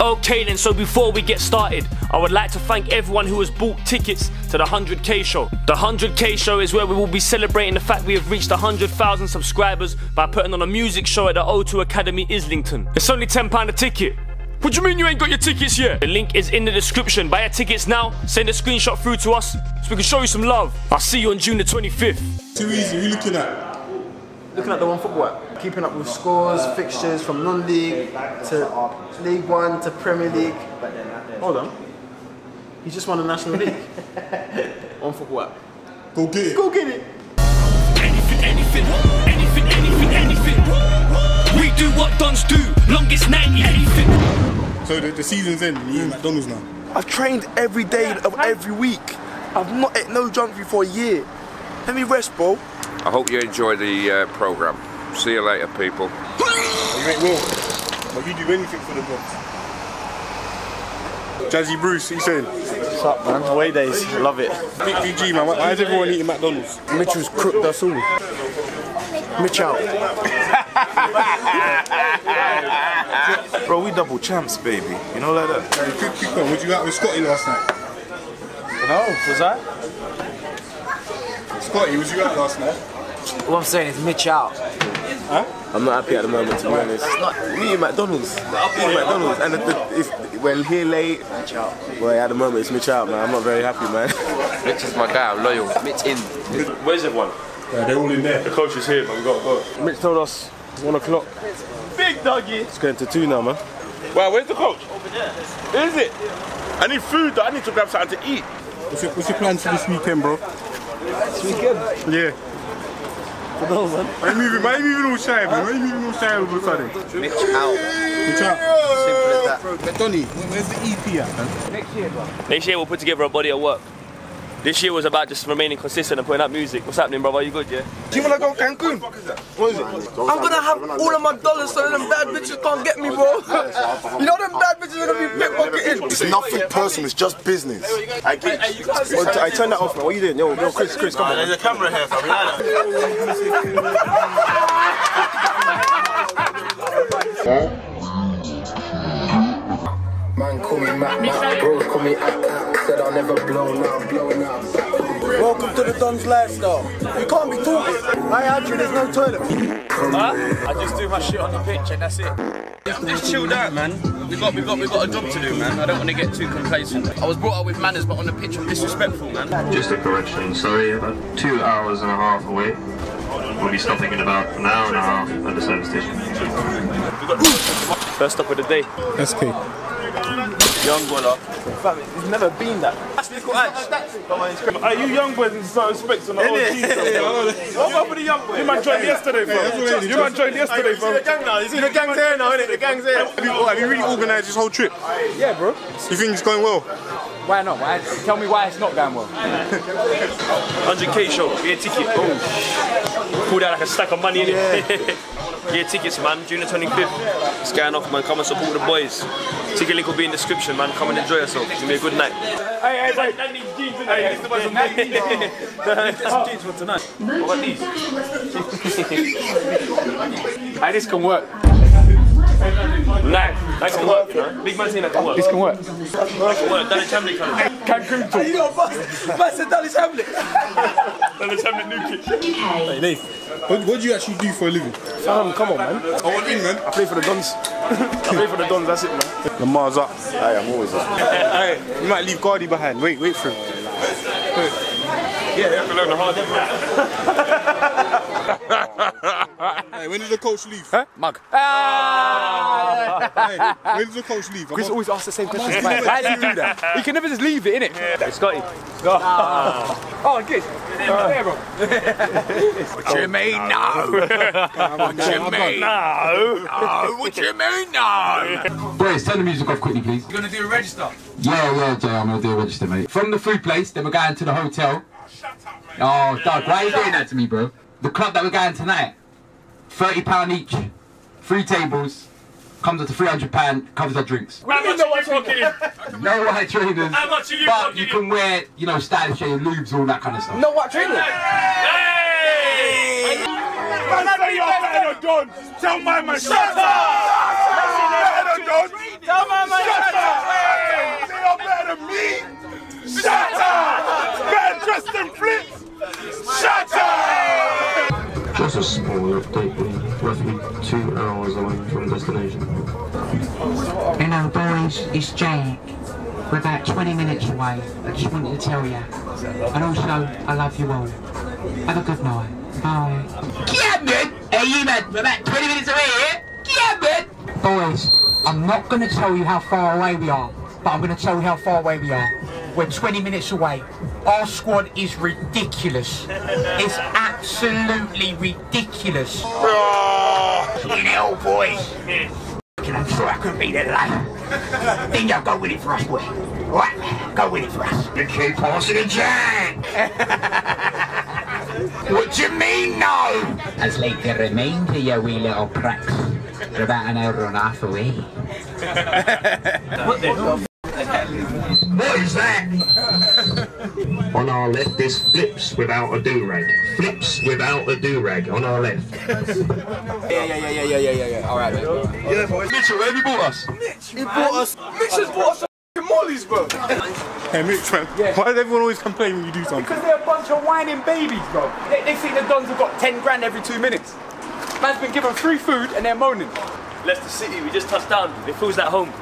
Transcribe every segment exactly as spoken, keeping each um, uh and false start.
Okay then, so before we get started, I would like to thank everyone who has bought tickets to the one hundred K Show. The one hundred K Show is where we will be celebrating the fact we have reached one hundred thousand subscribers by putting on a music show at the O two Academy Islington. It's only ten pounds a ticket. What do you mean you ain't got your tickets yet? The link is in the description. Buy your tickets now, send a screenshot through to us so we can show you some love. I'll see you on June the twenty-fifth. Too easy, who are you looking at? Looking at the One Football app. Keeping up with scores, fixtures from non-league to League One to Premier League. Hold on. He just won the National League. One Football app. Go get it. Go get it. Anything, anything, anything, anything, anything. We do what Dons do. Longest ninety, anything. So the, the season's in, you're in McDonald's now? I've trained every day of every week. I've not ate no junk food for a year. Let me rest, bro. I hope you enjoy the uh, programme. See you later, people. You ain't wrong. Will you do anything for the box? Jazzy Bruce, what you saying? What's up, man? Way days, love it. Big B G, man, why is everyone eating McDonald's? Mitchell's crooked us all. Mitchell. Bro, we double champs, baby. You know, like that. Hey, quick, quick one. Would you out with Scotty last night? No, was I? Scotty, was you out last night? What I'm saying is Mitch out. Huh? I'm not happy at the moment, to be honest. It's not me and McDonald's. Me and McDonald's. And the, the, it's, we're here late. Mitch out. Well, at the moment, it's Mitch out, man. I'm not very happy, man. Mitch is my guy. I'm loyal. Mitch in. Where's everyone? Yeah, they're all in there. The coach is here, but we've got to go. Mitch told us it's one o'clock. Big doggy. It's going to two now, man. Wow, where's the coach? Over there. Where is it? I need food, though. I need to grab something to eat. What's your, what's your plans for this weekend, bro? This weekend? Yeah. No, man. Why are you moving? Why are you moving all shy, man? Why are you moving all shy all of a sudden? Mitch out. Mitch out. Simple as that. But Donny, where's the E P at, man? Next year, bro. Next year we'll put together a body of work. This year was about just remaining consistent and putting up music. What's happening, brother? Are you good, yeah? Do you want to go Cancun? What is it? I'm going to have all of my dollars so them bad bitches can't get me, bro. You know them bad bitches are going to be pickpocketing. It's nothing personal, it's just business. I get it. I, I turn that off, man. What are you doing? Yo, yo, Chris, Chris, come on. There's a camera here, fam. Man, call me Matt, Matt. Bros call me Akka. Said I'll never blow up, blowing up. Welcome to the Don's lifestyle. You can't be talking. I had you, there's no toilet. Huh? I just do my shit on the pitch and that's it. Just chilled out, man. We've got, we got, we got a job to do, man. I don't want to get too complacent. I was brought up with manners, but on the pitch I'm disrespectful, man. Just a correction, sorry. About two hours and a half away. We'll be stopping in about an hour and a half at the service station. First stop of the day. S K. Young boy, he's never been that. Are you young boys in some respects on the O Gs? What about the young boys? You man joined yesterday, bro. You man joined yesterday, bro. You see the gang now? You see the gang's here now, innit? The gang's here. Have you, have you really organised this whole trip? Yeah, bro. You think it's going well? Why not? Why? Tell me why it's not going well. one hundred K Show. Get a ticket. Oh. Pulled out like a stack of money, innit? Yeah, tickets, man. June the twenty-fifth. It's going off, man. Come and support the boys. Ticket link will be in the description, man. Come and enjoy yourself. It's going to be a good night. Hey, hey, hey. That needs jeans, isn't hey, it? That's the jeans for tonight. What about these? Hey, this can work. Nah, that can work, you know. Big man saying that can work. This can work. That can work. Danny Chamley can work. Cancun talk. You got a bust. Man said Danny Chamley. Danny Chamley new kid. Hey, Nate. What, what do you actually do for a living? Um, come on, man. I want in, man. I play for the Dons. I play for the Dons, that's it, man. Lamar's up. Hey, I'm always up. Hey, hey, you might leave Gardy behind. Wait, wait for him. Wait. Yeah, they have to learn the hard way. Hey, when did the coach leave? Huh? Mug. Ah! Hey, when did the coach leave? Chris always asks the same question. Why did he do that? He can never just leave it, innit? Yeah. Scotty. Go. Oh, oh good. What you mean no? What you mean no? No, what you mean no? Boys, turn the music off quickly, please. You're going to do a register? Yeah, yeah, Jay, I'm going to do a register, mate. From the food place, then we're going to the hotel. Oh, shut up, mate. Oh, Doug, why are you doing that to me, bro? The club that we're going tonight, thirty pounds each, three tables. Comes up to three hundred pounds, covers our drinks. How much are you fucking? No white trainers. How much are you But you can wear, you know, stylish your lubes, all that kind of stuff. No white trainers? Hey! Say you're better than Don. Tell my man, shut up! Better than Don. Tell my man, just small update, roughly two hours away from destination. Hello boys, it's Jack. We're about twenty minutes away. I just wanted to tell you. And also, I love you all. Have a good night. Bye. Cameron! Hey you man, we're about twenty minutes away here. Cameron! Boys, I'm not going to tell you how far away we are, but I'm going to tell you how far away we are. We're twenty minutes away. Our squad is ridiculous. It's absolutely ridiculous. You know, boys. I'm sure I could be there tonight. Dingo, go with it for us, boy. What? Go with it for us. You keep passing the jack. What do you mean, no? I'd like to remind you, wee little pricks. We're about an hour and a half away. What the hell? What is that? On our left is flips without a do-rag. Flips without a do-rag on our left. yeah, yeah, yeah, yeah, yeah, yeah, yeah. Alright, mate. Yeah, boys. Mitchell, have you bought us? Mitch, he bought us. Mitch has bought us some mollies, bro. Hey, Mitch, man. Yeah. Why does everyone always complain when you do something? Because they're a bunch of whining babies, bro. They, they think the Dons have got ten grand every two minutes. Man's been given free food and they're moaning. Leicester City, we just touched down. It feels like home.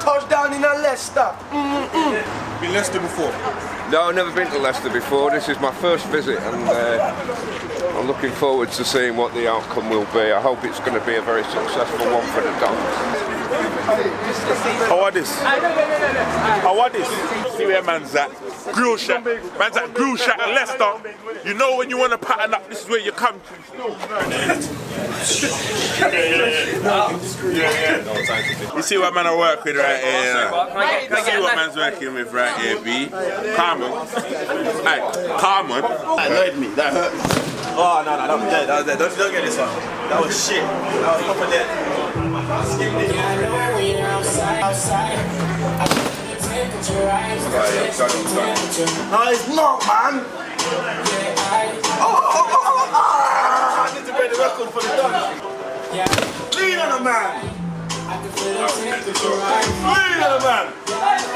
Touchdown in a Leicester. Mm -mm. Been Leicester before? No, I've never been to Leicester before. This is my first visit, and uh, I'm looking forward to seeing what the outcome will be. I hope it's going to be a very successful one for the Dons. How are this? How are this? See where man's at. Grill shack. Man's at grill shack at Leicester. You know when you want to pattern up, this is where you come to. yeah, yeah, yeah. You see what man are working with right here. You see what man's working with right here, B. Carmen. Hey, Carmen. That annoyed me. That hurt me. Oh, no, no, that was dead. That was dead. Don't, don't get this one. That was shit. That was proper dead. No, it's not, man. Oh, oh, oh, oh, oh. I need to break the record for the Dons. Lean on a man. Man.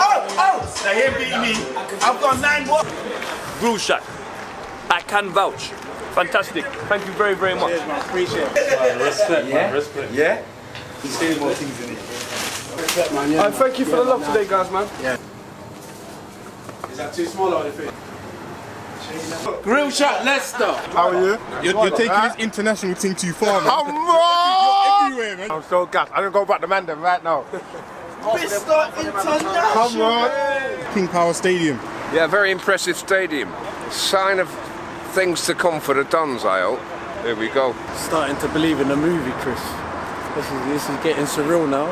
Oh, oh! Now here beat me. I've got nine more. Grill shack. I can vouch. Fantastic. Thank you very, very much. Cheers, man. Appreciate it. Man, respect, yeah. Man. Respect. Yeah? He's doing more things in it. Respect, man. Yeah, right, man. Thank you for yeah, the love man. Today, guys, man. Yeah. Is that too small or anything? Grill shack, Leicester. How are you? You're, you're taking this international thing too far, man. Come on! You're everywhere, man. I'm so gassed. I'm gonna go back to Mandem right now. Mister International. Come on. King Power Stadium. Yeah, very impressive stadium. Sign of things to come for the Dons, I hope. Here we go. Starting to believe in the movie, Chris. This is this is getting surreal now.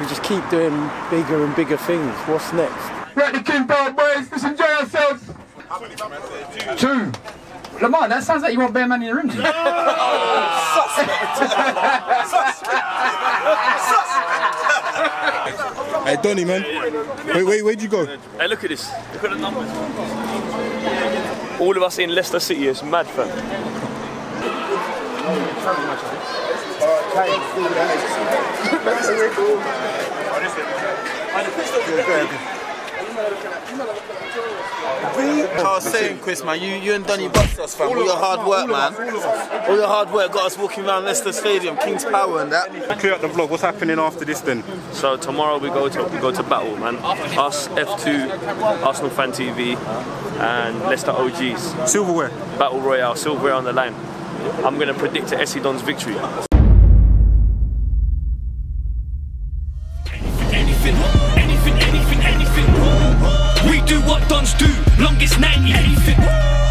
We just keep doing bigger and bigger things. What's next? Right, the King Power boys. Let's enjoy ourselves. Two. Lamar, that sounds like you want bare man in the room. No! Suspect! Hey, Donny, man. Wait, wait, where'd you go? Hey, look at this. Look at the numbers. All of us in Leicester City is mad, fam. I was saying, Chris, man, you, you and Donny boxed us, fam. All, all your hard work, man. All your hard work got us walking around Leicester Stadium, King's Power and that. Clear up the vlog. What's happening after this, then? So tomorrow we go to we go to battle, man. Us, F two, Arsenal Fan T V, and Leicester O Gs. Silverware. Battle Royale, silverware on the line. I'm gonna predict a S E Dons victory. Anything, anything, anything. We do what Dons do, longest ninety. Anything.